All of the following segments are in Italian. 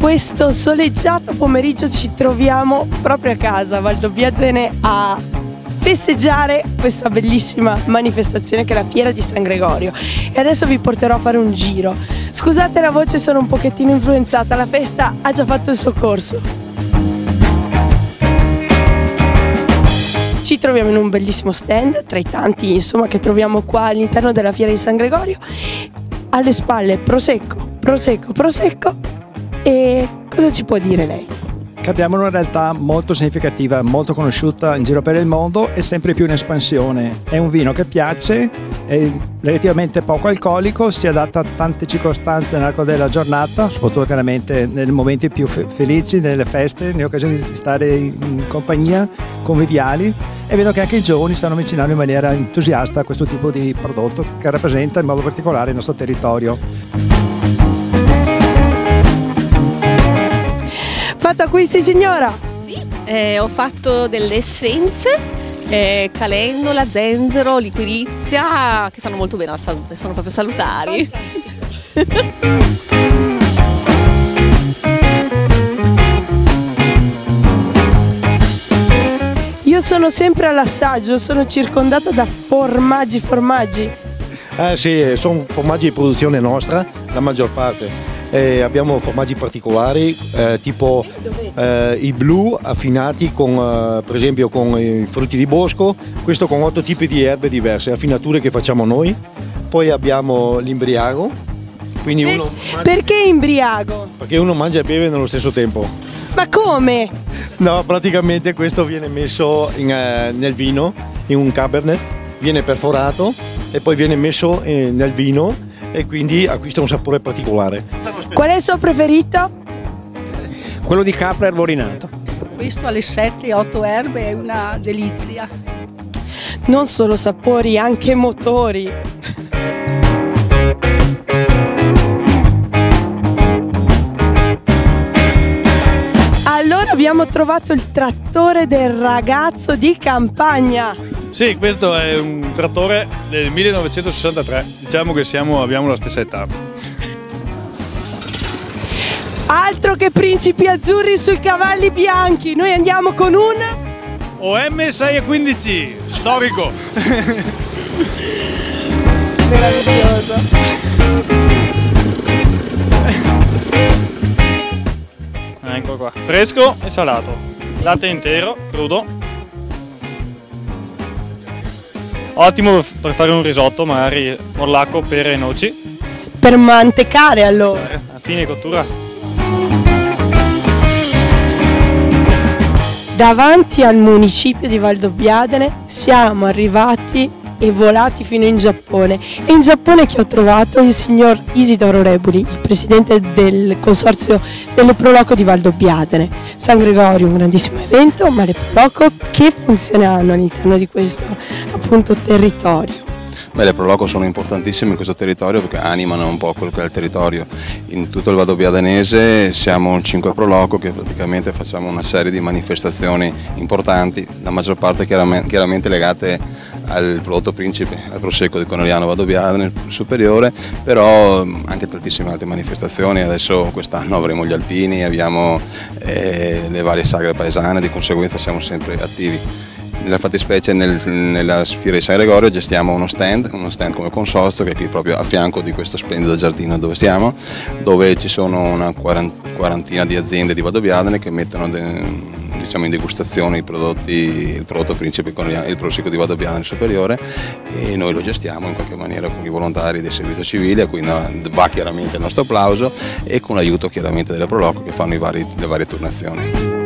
questo soleggiato pomeriggio ci troviamo proprio a casa a Valdobbiadene a festeggiare questa bellissima manifestazione che è la Fiera di San Gregorio, e adesso vi porterò a fare un giro. Scusate la voce, sono un pochettino influenzata, la festa ha già fatto il suo corso. Ci troviamo in un bellissimo stand, tra i tanti insomma che troviamo qua all'interno della Fiera di San Gregorio. Alle spalle Prosecco. E cosa ci può dire lei? Che abbiamo una realtà molto significativa, molto conosciuta in giro per il mondo e sempre più in espansione. È un vino che piace, è relativamente poco alcolico, si adatta a tante circostanze nell'arco della giornata, soprattutto chiaramente nei momenti più felici, nelle feste, nelle occasioni di stare in compagnia, conviviali. E vedo che anche i giovani stanno avvicinando in maniera entusiasta a questo tipo di prodotto che rappresenta in modo particolare il nostro territorio. Fatto acquisti, signora? Sì, ho fatto delle essenze. Calendola, zenzero, liquirizia, che fanno molto bene alla salute, sono proprio salutari. Io sono sempre all'assaggio, sono circondata da formaggi. Sì, sono formaggi di produzione nostra, la maggior parte. Abbiamo formaggi particolari tipo i blu affinati con, per esempio con i frutti di bosco, questo con 8 tipi di erbe diverse, affinature che facciamo noi. Poi abbiamo l'imbriago. Perché imbriago? Perché uno mangia e beve nello stesso tempo. Ma come? No, praticamente questo viene messo nel vino, in un cabernet, viene perforato e poi viene messo nel vino e quindi acquista un sapore particolare. Qual è il suo preferito? Quello di capra erborinato. Questo alle 7-8 erbe è una delizia. Non solo sapori, anche motori. Allora abbiamo trovato il trattore del ragazzo di campagna. Sì, questo è un trattore del 1963, diciamo che abbiamo la stessa età. Altro che principi azzurri sui cavalli bianchi, noi andiamo con un OM 615, storico. Meraviglioso. Ecco qua, fresco e salato, latte intero, crudo. Ottimo per fare un risotto, magari morlacco, pere e noci. Per mantecare allora. A fine cottura. Davanti al municipio di Valdobbiadene siamo arrivati e volati fino in Giappone. E in Giappone che ho trovato il signor Isidoro Reboli, il presidente del consorzio delle Proloco di Valdobbiadene. San Gregorio è un grandissimo evento, ma le Proloco che funzione hanno all'interno di questo appunto territorio? Beh, le Proloco sono importantissime in questo territorio perché animano un po' quello che è il territorio. In tutto il Valdobbiadenese siamo 5 Proloco che praticamente facciamo una serie di manifestazioni importanti, la maggior parte chiaramente legate al prodotto principe, al Prosecco di Conegliano Valdobbiadene superiore, però anche tantissime altre manifestazioni. Adesso quest'anno avremo gli alpini, abbiamo le varie sagre paesane, di conseguenza siamo sempre attivi. Nella fattispecie nella Fiera di San Gregorio gestiamo uno stand come consorzio che è qui proprio a fianco di questo splendido giardino dove siamo, dove ci sono una quarantina di aziende di Valdobbiadene che mettono in degustazione il prodotto principe con il Prosecco di Valdobbiadene superiore, e noi lo gestiamo in qualche maniera con i volontari del servizio civile, a cui va chiaramente il nostro applauso, e con l'aiuto chiaramente della Proloco che fanno le varie turnazioni.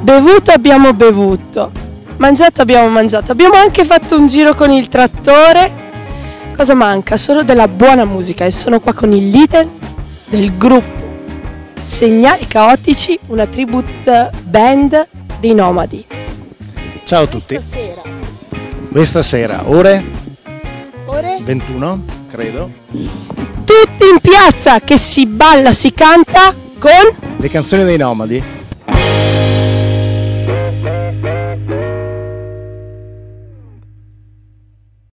Bevuto abbiamo bevuto, mangiato abbiamo mangiato, abbiamo anche fatto un giro con il trattore. Cosa manca? Solo della buona musica, e sono qua con il leader del gruppo Segnali Caotici, una tribute band dei Nomadi. Ciao a tutti. Questa sera, ore? 21, credo. Tutti in piazza che si balla, si canta con le canzoni dei Nomadi.